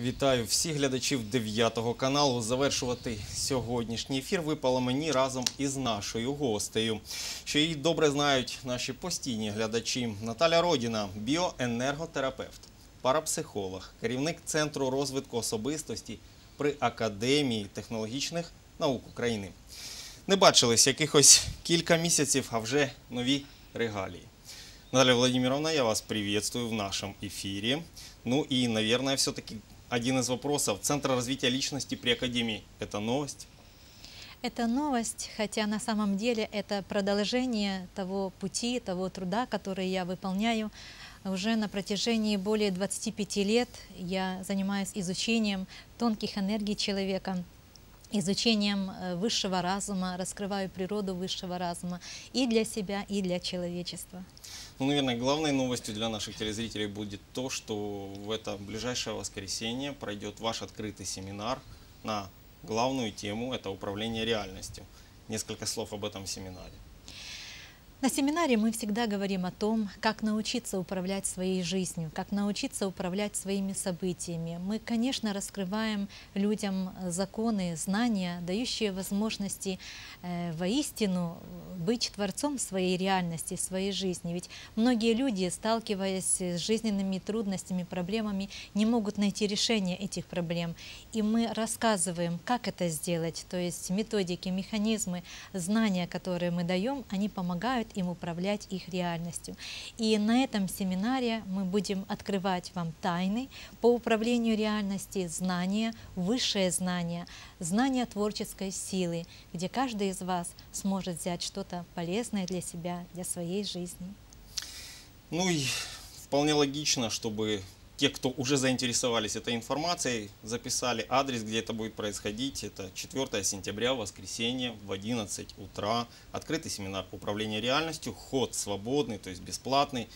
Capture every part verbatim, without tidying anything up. Вітаю всіх глядачів дев'ятого каналу. Завершувати сьогоднішній ефір випало мені разом із нашою гостею, що її добре знають наші постійні глядачі. Наталя Родіна – біоенерготерапевт, парапсихолог, керівник Центру розвитку особистості при Академії технологічних наук України. Не бачились якихось кілька місяців, а вже нові регалії. Наталья Владимировна, я вас приветствую в нашем эфире. Ну и, наверное, все-таки один из вопросов. Центр развития личности при Академии – это новость? Это новость, хотя на самом деле это продолжение того пути, того труда, который я выполняю. Уже на протяжении более двадцати пяти лет я занимаюсь изучением тонких энергий человека, изучением высшего разума, раскрываю природу высшего разума и для себя, и для человечества. Ну, наверное, главной новостью для наших телезрителей будет то, что в это ближайшее воскресенье пройдет ваш открытый семинар на главную тему – это управление реальностью. Несколько слов об этом семинаре. На семинаре мы всегда говорим о том, как научиться управлять своей жизнью, как научиться управлять своими событиями. Мы, конечно, раскрываем людям законы, знания, дающие возможности э, воистину быть творцом своей реальности, своей жизни. Ведь многие люди, сталкиваясь с жизненными трудностями, проблемами, не могут найти решение этих проблем. И мы рассказываем, как это сделать. То есть методики, механизмы, знания, которые мы даем, они помогают им управлять их реальностью. И на этом семинаре мы будем открывать вам тайны по управлению реальности, знания, высшее знание, знание творческой силы, где каждый из вас сможет взять что-то полезное для себя, для своей жизни. Ну и вполне логично, чтобы те, кто уже заинтересовались этой информацией, записали адрес, где это будет происходить. Это четвёртое сентября, воскресенье, в одиннадцать утра. Открытый семинар «Управление реальностью». Ход свободный, то есть бесплатный.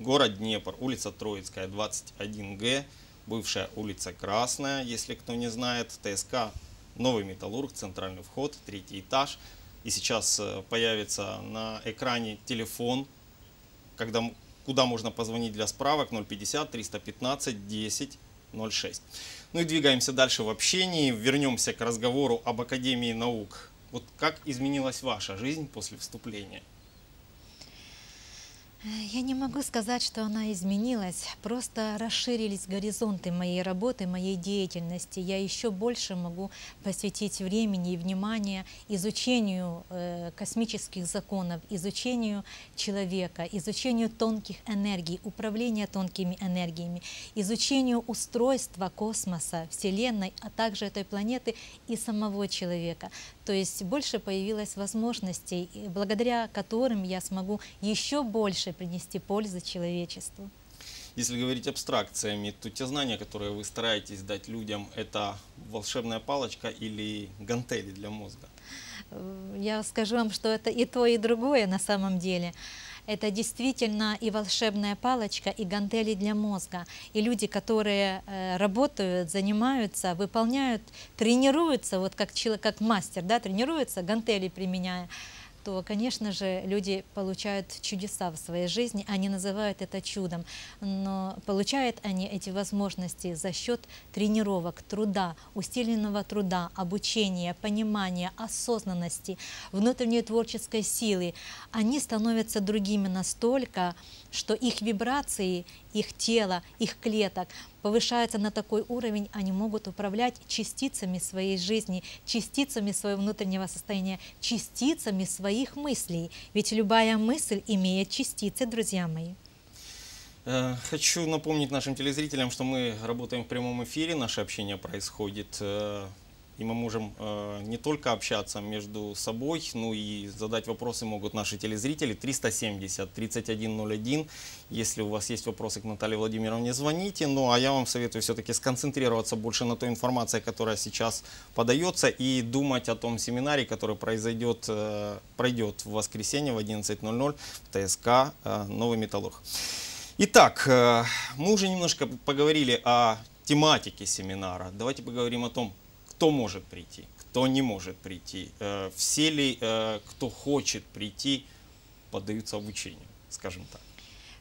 Город Днепр, улица Троицкая, двадцать один Г, бывшая улица Красная, если кто не знает. ТСК «Новый Металург», центральный вход, третий этаж. И сейчас появится на экране телефон, когда... куда можно позвонить для справок, ноль пятьдесят триста пятнадцать десять ноль шесть. Ну и двигаемся дальше в общении, вернемся к разговору об Академии наук. Вот как изменилась ваша жизнь после вступления? Я не могу сказать, что она изменилась, просто расширились горизонты моей работы, моей деятельности. Я еще больше могу посвятить времени и внимания изучению космических законов, изучению человека, изучению тонких энергий, управлению тонкими энергиями, изучению устройства космоса, Вселенной, а также этой планеты и самого человека. То есть больше появилось возможностей, благодаря которым я смогу еще больше принести пользу человечеству. Если говорить абстракциями, то те знания, которые вы стараетесь дать людям, это волшебная палочка или гантели для мозга? Я скажу вам, что это и то, и другое на самом деле. Это действительно и волшебная палочка, и гантели для мозга. И люди, которые работают, занимаются, выполняют, тренируются, вот как человек, как мастер, да, тренируется, гантели применяя, то, конечно же, люди получают чудеса в своей жизни, они называют это чудом, но получают они эти возможности за счет тренировок, труда, усиленного труда, обучения, понимания, осознанности, внутренней творческой силы. Они становятся другими настолько, что их вибрации, их тело, их клеток повышается на такой уровень, они могут управлять частицами своей жизни, частицами своего внутреннего состояния, частицами своих мыслей. Ведь любая мысль имеет частицы, друзья мои. Хочу напомнить нашим телезрителям, что мы работаем в прямом эфире, наше общение происходит, и мы можем не только общаться между собой, но и задать вопросы могут наши телезрители. триста семьдесят тридцать один ноль один. Если у вас есть вопросы к Наталье Владимировне, звоните. Ну а я вам советую все-таки сконцентрироваться больше на той информации, которая сейчас подается, и думать о том семинаре, который произойдет, пройдет в воскресенье в одиннадцать ноль ноль в ТСК «Новый Металург». Итак, мы уже немножко поговорили о тематике семинара. Давайте поговорим о том, кто может прийти, кто не может прийти, все ли, кто хочет прийти, поддаются обучению, скажем так.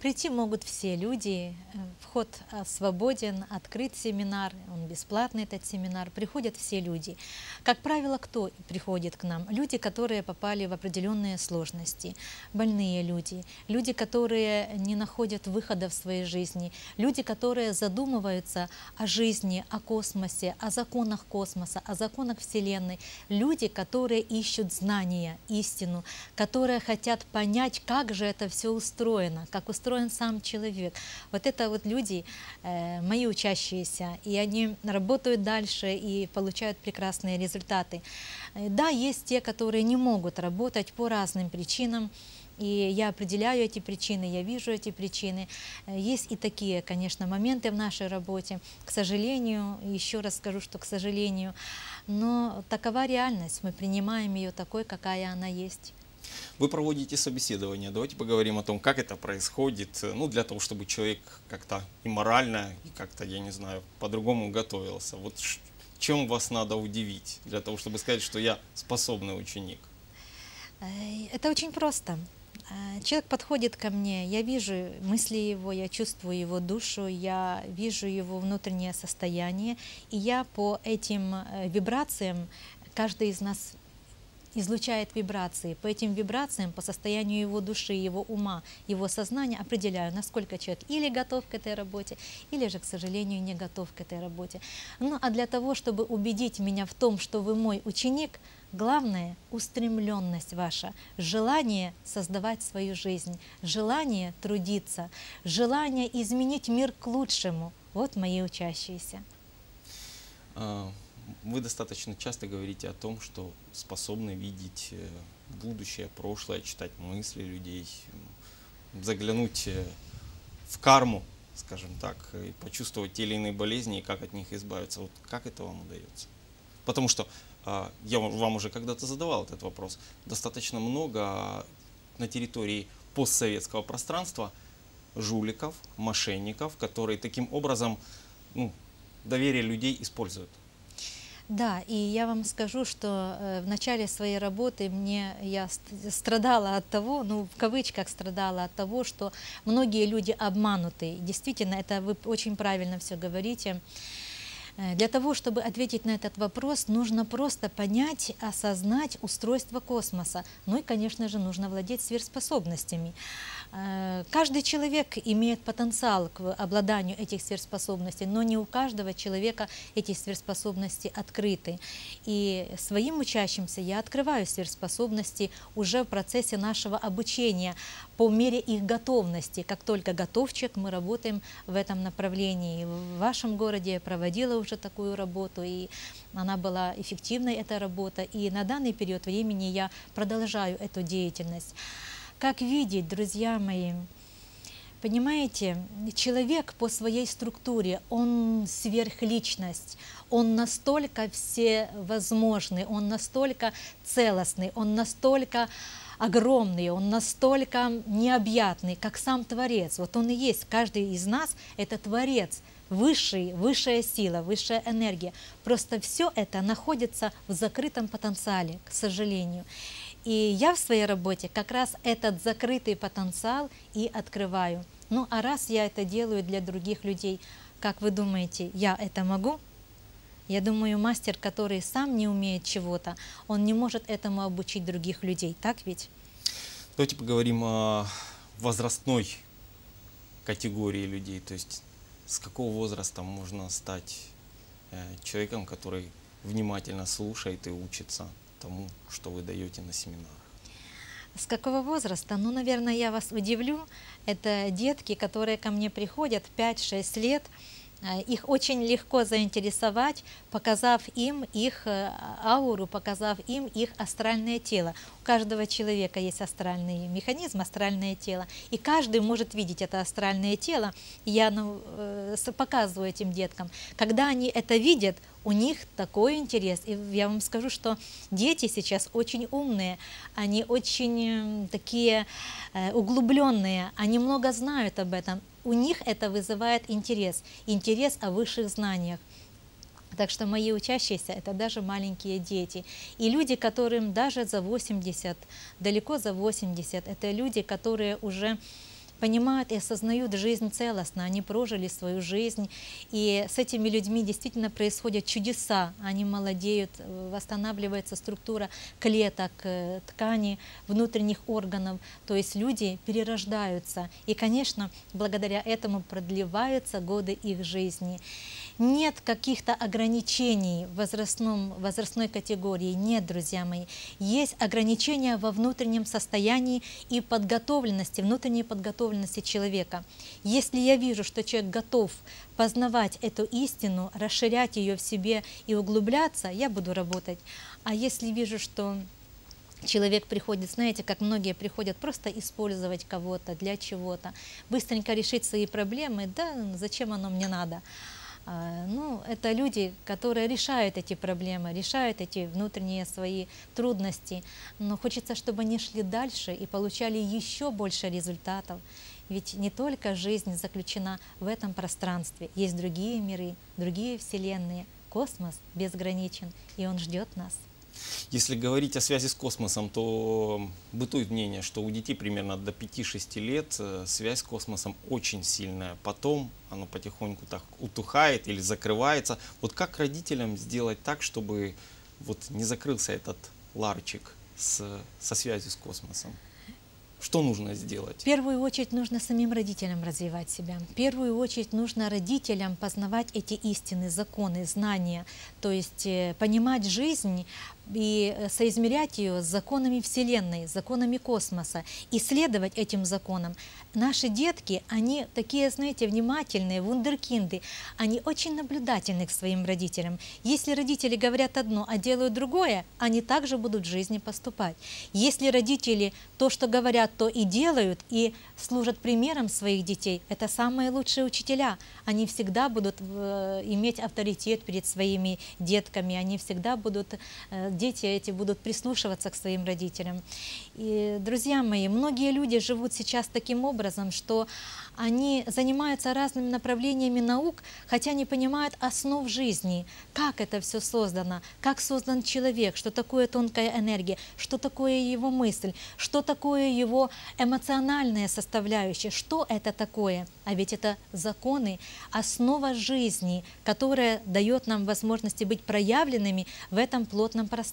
Прийти могут все люди, вход свободен, открыт семинар, он бесплатный, этот семинар, приходят все люди. Как правило, кто приходит к нам? Люди, которые попали в определенные сложности, больные люди, люди, которые не находят выхода в своей жизни, люди, которые задумываются о жизни, о космосе, о законах космоса, о законах Вселенной, люди, которые ищут знания, истину, которые хотят понять, как же это все устроено, как устроено сам человек. Вот это вот люди, э, мои учащиеся, и они работают дальше и получают прекрасные результаты. Да, есть те, которые не могут работать по разным причинам, и я определяю эти причины, я вижу эти причины. Есть и такие, конечно, моменты в нашей работе, к сожалению, еще раз скажу, что к сожалению, но такова реальность, мы принимаем ее такой, какая она есть. Вы проводите собеседование. Давайте поговорим о том, как это происходит, ну, для того, чтобы человек как-то и морально, и как-то, я не знаю, по-другому готовился. Вот чем вас надо удивить, для того, чтобы сказать, что я способный ученик? Это очень просто. Человек подходит ко мне, я вижу мысли его, я чувствую его душу, я вижу его внутреннее состояние, и я по этим вибрациям, каждый из нас излучает вибрации. По этим вибрациям, по состоянию его души, его ума, его сознания определяю, насколько человек или готов к этой работе, или же, к сожалению, не готов к этой работе. Ну, а для того, чтобы убедить меня в том, что вы мой ученик, главное – устремленность ваша, желание создавать свою жизнь, желание трудиться, желание изменить мир к лучшему. Вот мои учащиеся. Вы достаточно часто говорите о том, что способны видеть будущее, прошлое, читать мысли людей, заглянуть в карму, скажем так, и почувствовать те или иные болезни и как от них избавиться. Вот как это вам удается? Потому что я вам уже когда-то задавал этот вопрос. Достаточно много на территории постсоветского пространства жуликов, мошенников, которые таким образом, ну, доверие людей используют. Да, и я вам скажу, что в начале своей работы мне я страдала от того, ну в кавычках страдала от того, что многие люди обмануты. Действительно, это вы очень правильно все говорите. Для того, чтобы ответить на этот вопрос, нужно просто понять, осознать устройство космоса. Ну и, конечно же, нужно владеть сверхспособностями. Каждый человек имеет потенциал к обладанию этих сверхспособностей, но не у каждого человека эти сверхспособности открыты. И своим учащимся я открываю сверхспособности уже в процессе нашего обучения, по мере их готовности. Как только готов человек, мы работаем в этом направлении. В вашем городе я проводила уже такую работу, и она была эффективной, эта работа. И на данный период времени я продолжаю эту деятельность. Как видеть, друзья мои, понимаете, человек по своей структуре, он сверхличность, он настолько всевозможный, он настолько целостный, он настолько огромный, он настолько необъятный, как сам Творец. Вот он и есть, каждый из нас – это Творец. Высший, высшая сила, высшая энергия. Просто все это находится в закрытом потенциале, к сожалению. И я в своей работе как раз этот закрытый потенциал и открываю. Ну а раз я это делаю для других людей, как вы думаете, я это могу? Я думаю, мастер, который сам не умеет чего-то, он не может этому обучить других людей, так ведь? Давайте поговорим о возрастной категории людей, то есть с какого возраста можно стать человеком, который внимательно слушает и учится тому, что вы даете на семинарах? С какого возраста? Ну, наверное, я вас удивлю. Это детки, которые ко мне приходят пять-шесть лет. Их очень легко заинтересовать, показав им их ауру, показав им их астральное тело. У каждого человека есть астральный механизм, астральное тело, и каждый может видеть это астральное тело. Я ну, показываю этим деткам. Когда они это видят, у них такой интерес. И я вам скажу, что дети сейчас очень умные, они очень такие углубленные, они много знают об этом. У них это вызывает интерес, интерес о высших знаниях. Так что мои учащиеся – это даже маленькие дети. И люди, которым даже за восемьдесят, далеко за восемьдесят, это люди, которые уже понимают и осознают жизнь целостно, они прожили свою жизнь, и с этими людьми действительно происходят чудеса, они молодеют, восстанавливается структура клеток, тканей, внутренних органов, то есть люди перерождаются, и, конечно, благодаря этому продлеваются годы их жизни. Нет каких-то ограничений в возрастном, возрастной категории, нет, друзья мои. Есть ограничения во внутреннем состоянии и подготовленности, внутренней подготовленности человека. Если я вижу, что человек готов познавать эту истину, расширять ее в себе и углубляться, я буду работать. А если вижу, что человек приходит, знаете, как многие приходят просто использовать кого-то для чего-то, быстренько решить свои проблемы, да, зачем оно мне надо? Ну, это люди, которые решают эти проблемы, решают эти внутренние свои трудности, но хочется, чтобы они шли дальше и получали еще больше результатов. Ведь не только жизнь заключена в этом пространстве, есть другие миры, другие вселенные. Космос безграничен, и он ждет нас. Если говорить о связи с космосом, то бытует мнение, что у детей примерно до пяти-шести лет связь с космосом очень сильная. Потом она потихоньку так утухает или закрывается. Вот как родителям сделать так, чтобы вот не закрылся этот ларчик с, со связью с космосом? Что нужно сделать? В первую очередь нужно самим родителям развивать себя. В первую очередь нужно родителям познавать эти истины, законы, знания, то есть понимать жизнь и соизмерять ее с законами Вселенной, с законами космоса, исследовать этим законам. Наши детки, они такие, знаете, внимательные, вундеркинды, они очень наблюдательны к своим родителям. Если родители говорят одно, а делают другое, они также будут в жизни поступать. Если родители то, что говорят, то и делают, и служат примером своих детей, это самые лучшие учителя. Они всегда будут иметь авторитет перед своими детками, они всегда будут... Дети эти будут прислушиваться к своим родителям. И, друзья мои, многие люди живут сейчас таким образом, что они занимаются разными направлениями наук, хотя не понимают основ жизни, как это все создано, как создан человек, что такое тонкая энергия, что такое его мысль, что такое его эмоциональная составляющая, что это такое. А ведь это законы, основа жизни, которая дает нам возможности быть проявленными в этом плотном пространстве.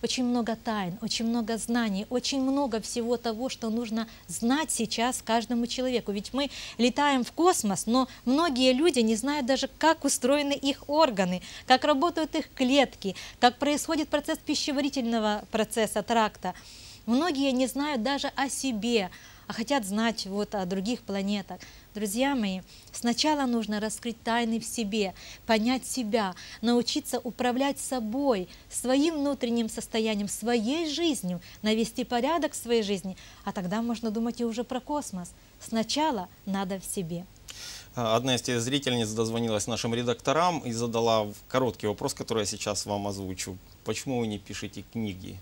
Очень много тайн, очень много знаний, очень много всего того, что нужно знать сейчас каждому человеку. Ведь мы летаем в космос, но многие люди не знают даже, как устроены их органы, как работают их клетки, как происходит процесс пищеварительного процесса, тракта. Многие не знают даже о себе, а хотят знать вот о других планетах. Друзья мои, сначала нужно раскрыть тайны в себе, понять себя, научиться управлять собой, своим внутренним состоянием, своей жизнью, навести порядок в своей жизни, а тогда можно думать и уже про космос. Сначала надо в себе. Одна из тех зрительниц дозвонилась нашим редакторам и задала короткий вопрос, который я сейчас вам озвучу. Почему вы не пишете книги?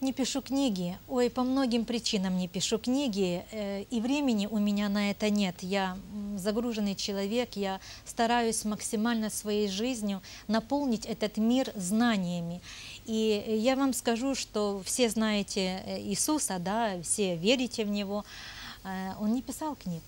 Не пишу книги. Ой, по многим причинам не пишу книги, и времени у меня на это нет. Я загруженный человек, я стараюсь максимально своей жизнью наполнить этот мир знаниями. И я вам скажу, что все знаете Иисуса, да, все верите в Него. Он не писал книг.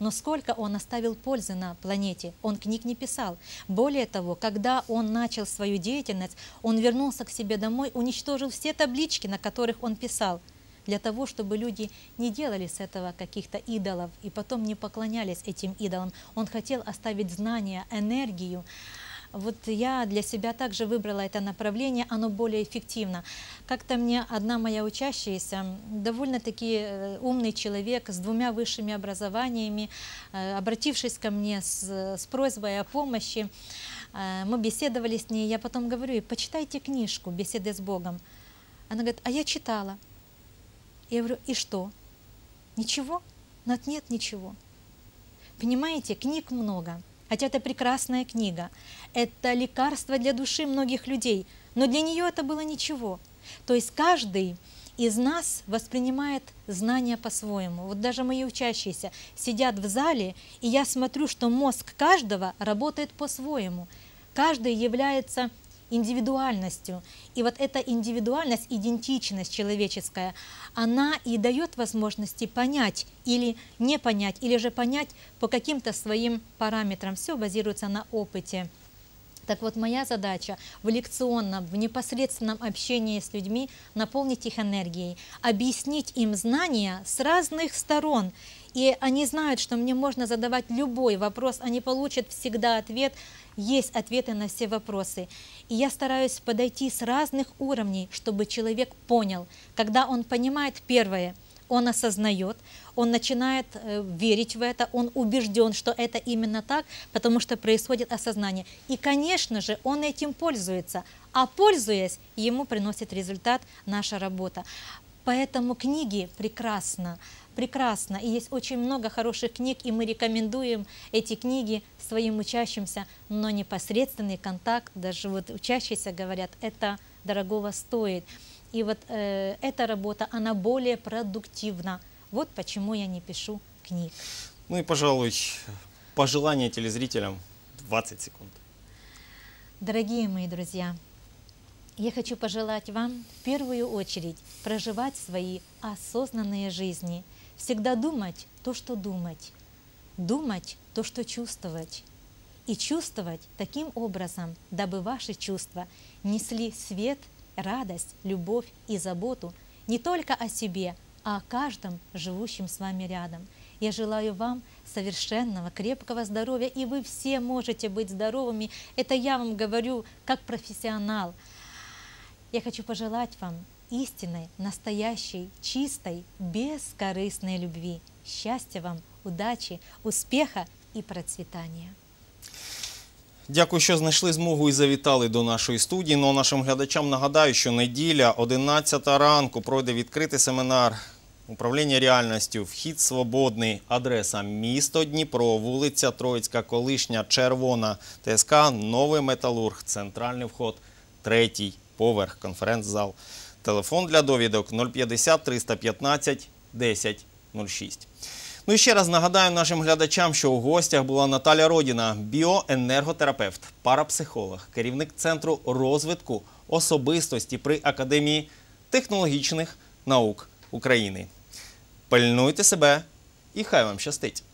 Но сколько он оставил пользы на планете, он книг не писал. Более того, когда он начал свою деятельность, он вернулся к себе домой, уничтожил все таблички, на которых он писал, для того, чтобы люди не делали с этого каких-то идолов и потом не поклонялись этим идолам. Он хотел оставить знания, энергию. Вот я для себя также выбрала это направление, оно более эффективно. Как-то мне одна моя учащаяся, довольно-таки умный человек с двумя высшими образованиями, обратившись ко мне с, с просьбой о помощи, мы беседовали с ней, я потом говорю ей: почитайте книжку «Беседы с Богом». Она говорит: а я читала. Я говорю: и что? Ничего? Нет, нет, ничего. Понимаете, книг много. Хотя это прекрасная книга, это лекарство для души многих людей, но для нее это было ничего. То есть каждый из нас воспринимает знания по-своему. Вот даже мои учащиеся сидят в зале, и я смотрю, что мозг каждого работает по-своему. Каждый является индивидуальностью. И вот эта индивидуальность, идентичность человеческая, она и дает возможности понять или не понять, или же понять по каким-то своим параметрам. Все базируется на опыте. Так вот, моя задача в лекционном, в непосредственном общении с людьми наполнить их энергией, объяснить им знания с разных сторон. И они знают, что мне можно задавать любой вопрос, они получат всегда ответ, есть ответы на все вопросы. И я стараюсь подойти с разных уровней, чтобы человек понял. Когда он понимает, первое, он осознает, он начинает верить в это, он убежден, что это именно так, потому что происходит осознание. И, конечно же, он этим пользуется, а пользуясь, ему приносит результат наша работа. Поэтому книги прекрасно, прекрасно. И есть очень много хороших книг, и мы рекомендуем эти книги своим учащимся, но непосредственный контакт, даже вот учащиеся говорят, это дорогого стоит. И вот э, эта работа, она более продуктивна. Вот почему я не пишу книг. Ну и, пожалуй, пожелание телезрителям двадцать секунд. Дорогие мои друзья, я хочу пожелать вам в первую очередь проживать свои осознанные жизни. Всегда думать то, что думать. Думать то, что чувствовать. И чувствовать таким образом, дабы ваши чувства несли свет, радость, любовь и заботу не только о себе, а о каждом живущем с вами рядом. Я желаю вам совершенного, крепкого здоровья, и вы все можете быть здоровыми. Это я вам говорю как профессионал. Я хочу пожелать вам истинной, настоящей, чистой, бескорыстной любви. Счастья вам, удачи, успеха и процветания. Дякую, що знайшли змогу і завітали до нашої студії. Ну, нашим глядачам нагадаю, що неділя, одинадцята ранку, пройде відкритий семінар «Управління реальністю. Вхід свободний». Адреса – місто Дніпро, вулиця Троїцька, колишня Червона, Т С К «Новий Металург», центральний вход, третій поверх, конференц-зал. Телефон для довідок нуль п'ятдесят триста п'ятнадцять десять нуль шість. Ну і ще раз нагадаю нашим глядачам, що у гостях була Наталя Родіна, біоенерготерапевт, парапсихолог, керівник Центру розвитку особистості при Академії технологічних наук України. Пильнуйте себе і хай вам щастить!